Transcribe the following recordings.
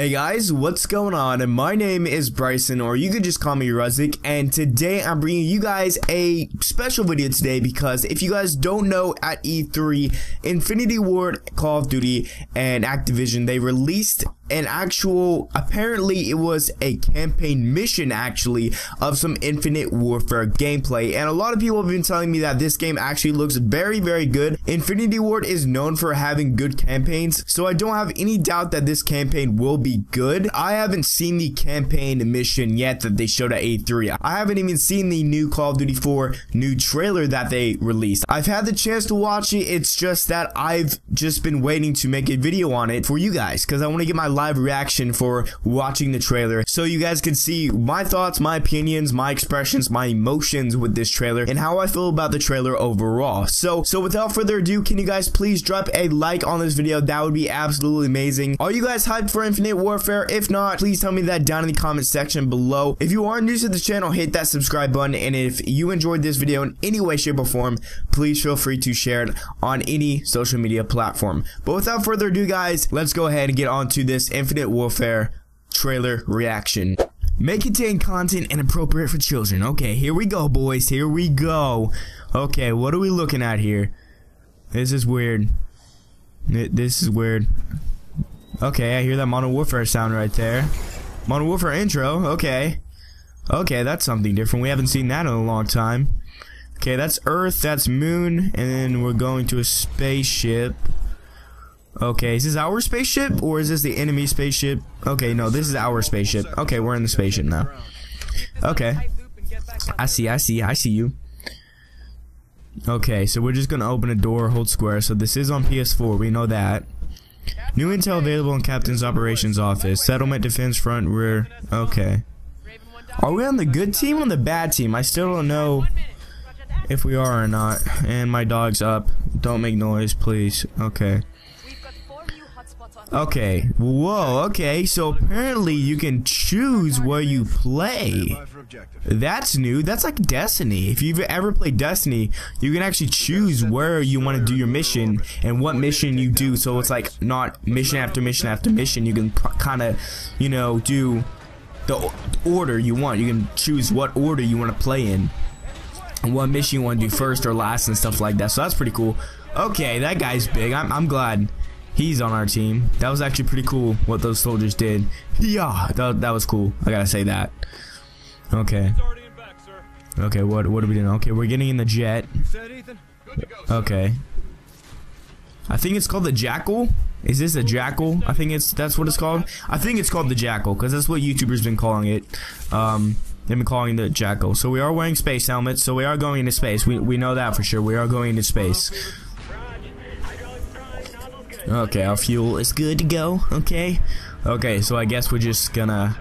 Hey guys, what's going on? My name is Bryson, or you could just call me Ruziic, and today I'm bringing you guys a special video today because if you guys don't know, at E3, Infinity Ward, Call of Duty, and Activision, they released an actual, apparently it was a campaign mission actually, of some Infinite Warfare gameplay, and a lot of people have been telling me that this game actually looks very, very good. Infinity Ward is known for having good campaigns, so I don't have any doubt that this campaign will be good. I haven't seen the campaign mission yet that they showed at E3. I haven't even seen the new Call of Duty 4 new trailer that they released. I've had the chance to watch it, it's just that I've just been waiting to make a video on it for you guys, because I want to get my live reaction for watching the trailer so you guys can see my thoughts, my opinions, my expressions, my emotions with this trailer, and how I feel about the trailer overall. So without further ado, can you guys please drop a like on this video? That would be absolutely amazing. Are you guys hyped for Infinite Warfare? If not, please tell me that down in the comment section below. If you are new to the channel, hit that subscribe button, and if you enjoyed this video in any way, shape, or form, please feel free to share it on any social media platform. But without further ado guys, let's go ahead and get on to this Infinite Warfare trailer reaction. May contain content inappropriate for children. Okay, here we go boys, here we go. Okay, what are we looking at here? This is weird. This is weird. Okay, I hear that Modern Warfare sound right there. Modern Warfare intro, okay. Okay, that's something different. We haven't seen that in a long time. Okay, that's Earth, that's Moon, and then we're going to a spaceship. Okay, is this our spaceship, or is this the enemy spaceship? Okay, no, this is our spaceship. Okay, we're in the spaceship now. Okay. I see you. Okay, so we're just gonna open a door, hold square. So this is on PS4, we know that. New intel available in Captain's Operations Office. Settlement, defense, front, rear. Okay. Are we on the good team or on the bad team? I still don't know if we are or not. And my dog's up. Don't make noise, please. Okay. Okay. Whoa, okay. So apparently you can choose where you play. That's new. That's like Destiny. If you've ever played Destiny, you can actually choose where you want to do your mission and what mission you do. So it's like not mission after mission after mission. You can kind of, you know, do the order you want. You can choose what order you want to play in and what mission you want to do first or last and stuff like that. So that's pretty cool. Okay, that guy's big. I'm glad he's on our team. That was actually pretty cool what those soldiers did. Yeah, that was cool. I gotta say that. Okay. Okay, what are we doing? Okay, we're getting in the jet. Okay. I think it's called the Jackal. Is this a Jackal? I think that's what it's called. I think it's called the Jackal because that's what YouTubers been calling it. They've been calling it the Jackal. So we are wearing space helmets. So we are going into space. We know that for sure. We are going into space. Okay, our fuel is good to go. Okay. Okay, so I guess we're just gonna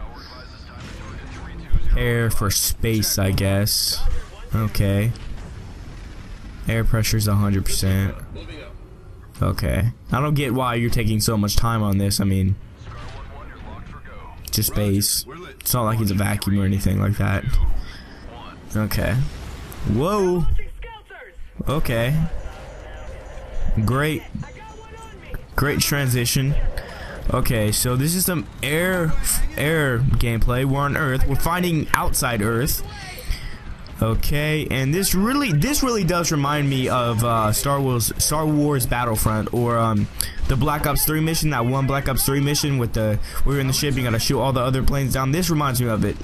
air for space, I guess. Okay. Air pressure is 100%. Okay. I don't get why you're taking so much time on this. I mean, just space. It's not like it's a vacuum or anything like that. Okay. Whoa. Okay. Great transition. Okay, so this is some air gameplay. We're on Earth. We're finding outside Earth. Okay, and this really does remind me of Star Wars Battlefront, or the Black Ops 3 mission, that one Black Ops 3 mission with the we were in the ship. You gotta shoot all the other planes down. This reminds me of it.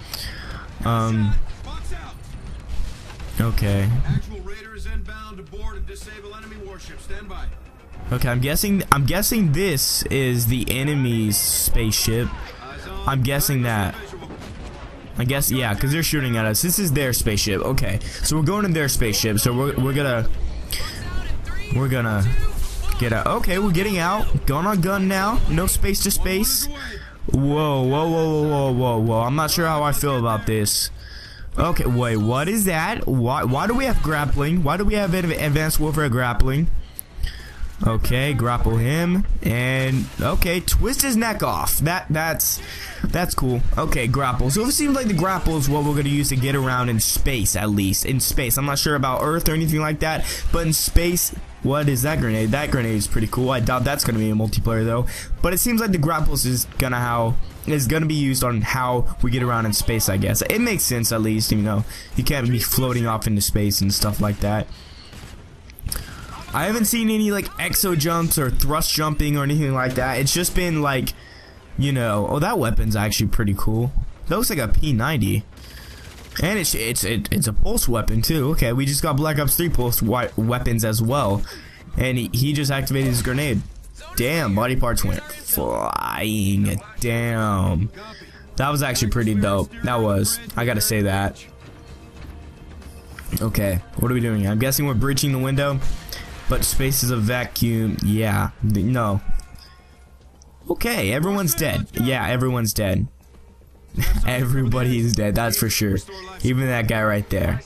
Okay. Actual Raider is inbound to board and disable enemy warship. Stand by. Okay, I'm guessing this is the enemy's spaceship. I'm guessing that. I guess, yeah, because they're shooting at us. This is their spaceship. Okay, so we're going in their spaceship. So we're gonna get out. Okay, we're getting out. Gun on gun now. No space to space. Whoa, whoa, whoa, whoa, whoa, whoa. I'm not sure how I feel about this. Okay, wait, what is that? Why do we have grappling? Why do we have Advanced Warfare grappling? Okay, grapple him, and okay, twist his neck off. That's cool. Okay, grapple. So it seems like the grapple is what we're gonna use to get around in space, at least in space. I'm not sure about Earth or anything like that, but in space, What is that grenade? That grenade is pretty cool. I doubt that's going to be a multiplayer though. But it seems like the grapples is gonna be used on how we get around in space, I guess. It makes sense, at least, even though you can't be floating off into space and stuff like that. I haven't seen any like exo jumps or thrust jumping or anything like that. It's just been like, you know, oh, that weapon's actually pretty cool. That looks like a P90. And it's a pulse weapon too. Okay, we just got Black Ops 3 pulse weapons as well, and he just activated his grenade. Damn, body parts went flying. Damn, that was actually pretty dope. That was, I gotta say that. Okay, what are we doing? I'm guessing we're breaching the window, but space is a vacuum. Yeah, no. Okay, everyone's dead. Yeah, everyone's dead. Everybody's dead, that's for sure. Even that guy right there.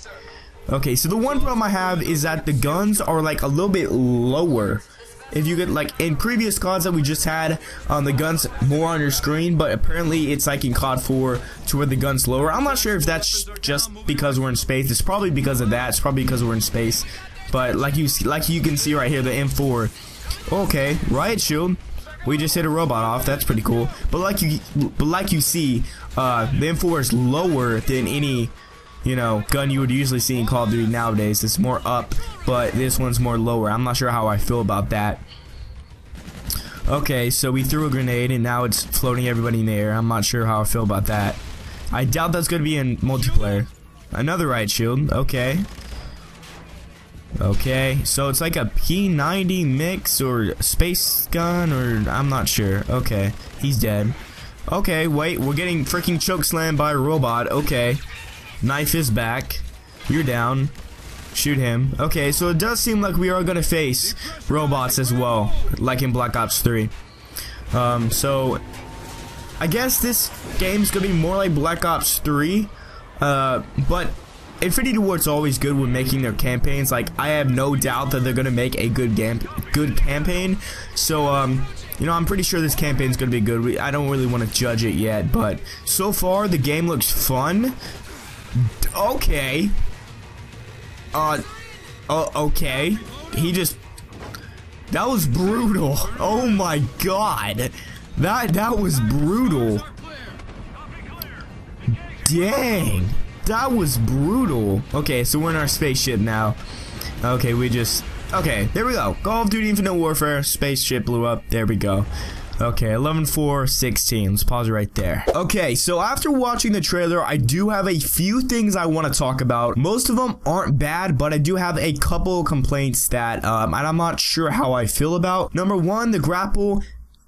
Okay, so the one problem I have is that the guns are like a little bit lower. If you get like in previous CODs that we just had, the guns more on your screen, but apparently it's like in COD 4 to where the gun's lower. I'm not sure if that's just because we're in space. It's probably because of that. It's probably because we're in space. But like you can see right here, the M4. Okay, riot shield. We just hit a robot off. That's pretty cool. But like you see, the M4 is lower than any, you know, gun you would usually see in Call of Duty nowadays. It's more up, but this one's more lower. I'm not sure how I feel about that. Okay, so we threw a grenade and now it's floating everybody in the air. I'm not sure how I feel about that. I doubt that's going to be in multiplayer. Another riot shield. Okay. Okay, so it's like a P90 mix or space gun, or I'm not sure. Okay, he's dead. Okay, wait, we're getting freaking chokeslammed by a robot. Okay, knife is back. You're down. Shoot him. Okay, so it does seem like we are gonna face robots as well, like in Black Ops 3. So I guess this game's gonna be more like Black Ops 3, but Infinity Ward's always good when making their campaigns. Like, I have no doubt that they're gonna make a good campaign. So, you know, I'm pretty sure this campaign's gonna be good. I don't really want to judge it yet, but so far the game looks fun. Okay. Okay. He just, that was brutal. Oh my god, that was brutal. Dang. That was brutal. Okay, so we're in our spaceship now. Okay, we just... Okay, there we go. Call of Duty Infinite Warfare. Spaceship blew up. There we go. Okay, 11-4-16. Let's pause right there. Okay, so after watching the trailer, I do have a few things I want to talk about. Most of them aren't bad, but I do have a couple complaints that I'm not sure how I feel about. Number one, the grapple.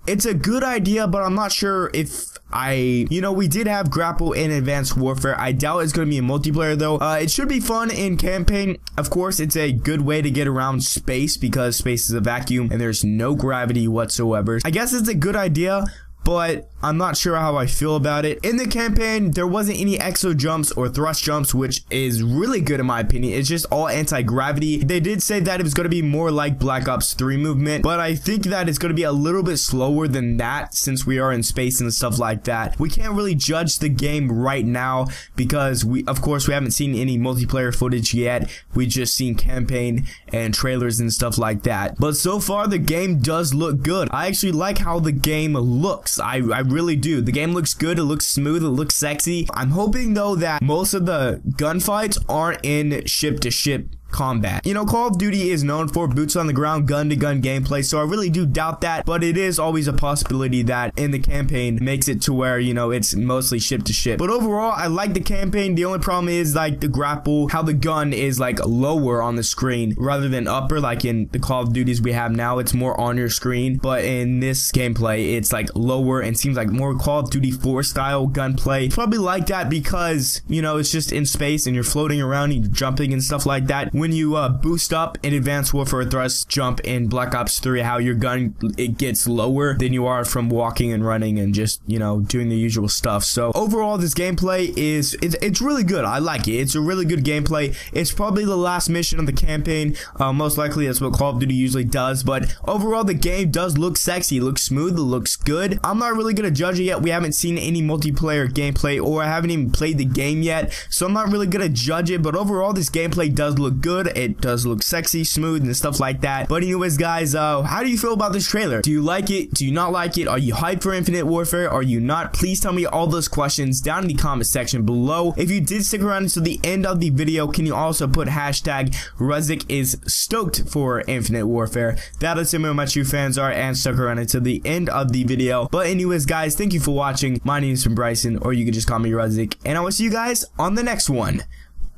It's a good idea, but I'm not sure if you know, we did have grapple in Advanced Warfare. I doubt it's going to be a multiplayer, though. It should be fun in campaign. Of course, it's a good way to get around space because space is a vacuum and there's no gravity whatsoever. I guess it's a good idea, but I'm not sure how I feel about it. In the campaign, there wasn't any exo jumps or thrust jumps, which is really good in my opinion. It's just all anti-gravity. They did say that it was going to be more like Black Ops 3 movement, but I think that it's going to be a little bit slower than that since we are in space and stuff like that. We can't really judge the game right now because of course we haven't seen any multiplayer footage yet. We just seen campaign and trailers and stuff like that. But so far, the game does look good. I actually like how the game looks. I really do. The game looks good. It looks smooth. It looks sexy. I'm hoping though that most of the gunfights aren't in ship-to-ship combat. You know, Call of Duty is known for boots on the ground, gun-to-gun gameplay, so I really do doubt that, but it is always a possibility that in the campaign makes it to where, you know, it's mostly ship-to-ship. But overall, I like the campaign. The only problem is, like, the grapple, how the gun is, like, lower on the screen rather than upper, like in the Call of Duties we have now. It's more on your screen, but in this gameplay, it's, like, lower and seems like more Call of Duty 4 style gunplay. Probably like that because, you know, it's just in space and you're floating around and you're jumping and stuff like that. When you boost up in Advanced Warfare, thrust jump in Black Ops 3, how your gun, it gets lower than you are from walking and running and just, you know, doing the usual stuff. So overall, this gameplay is, it's really good. I like it. It's a really good gameplay. It's probably the last mission of the campaign. Most likely that's what Call of Duty usually does, but overall the game does look sexy. It looks smooth. It looks good. I'm not really gonna judge it yet. We haven't seen any multiplayer gameplay, or I haven't even played the game yet, so I'm not really gonna judge it, but overall this gameplay does look good. good. It does look sexy, smooth, and stuff like that. But anyways, guys, how do you feel about this trailer? Do you like it? Do you not like it? Are you hyped for Infinite Warfare? Are you not? Please tell me all those questions down in the comment section below. If you did stick around until the end of the video, can you also put hashtag Ruziic is stoked for Infinite Warfare? That'll tell me how much you fans are and stuck around until the end of the video. But anyways, guys, thank you for watching. My name is Bryson, or you can just call me Ruziic, and I will see you guys on the next one.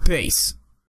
Peace.